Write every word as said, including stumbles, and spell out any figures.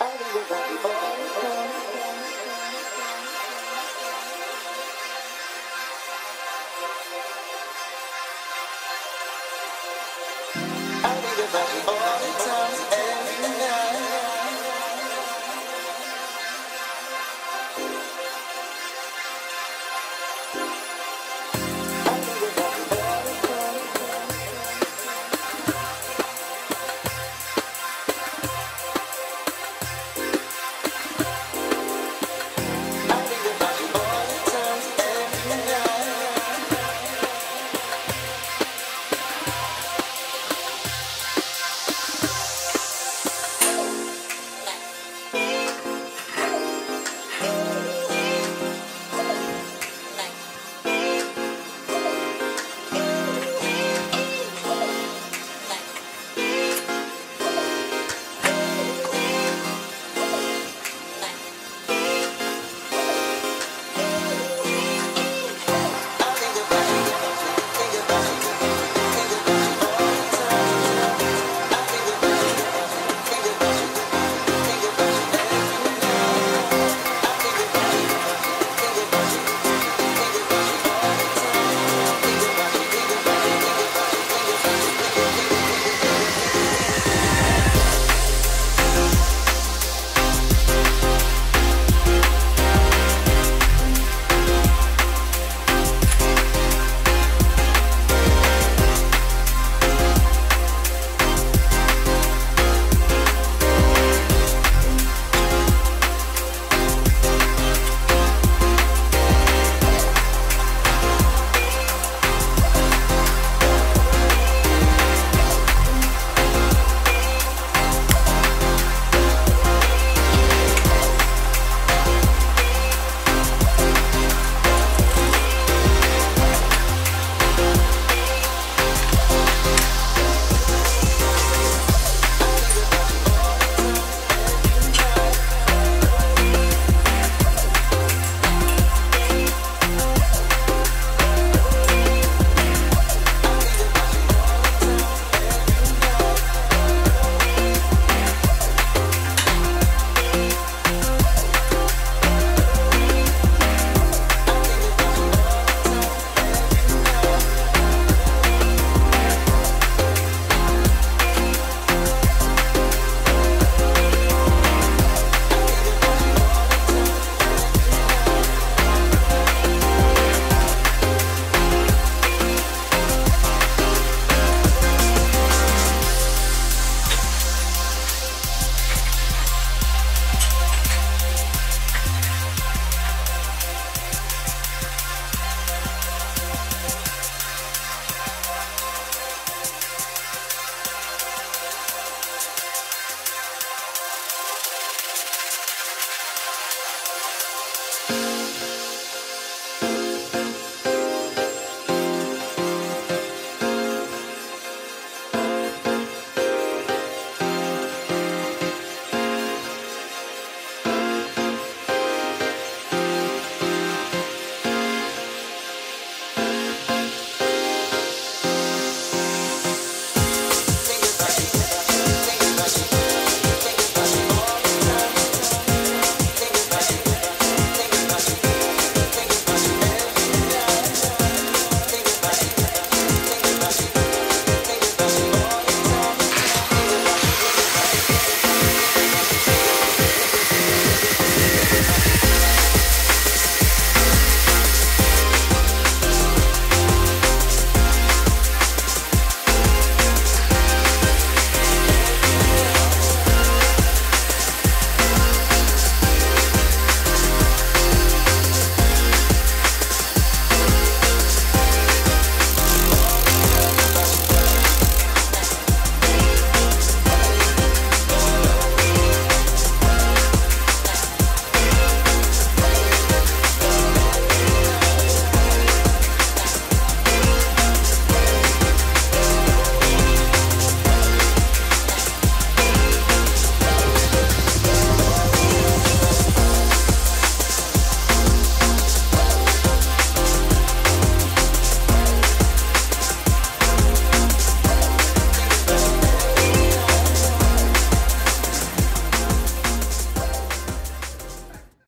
All the time.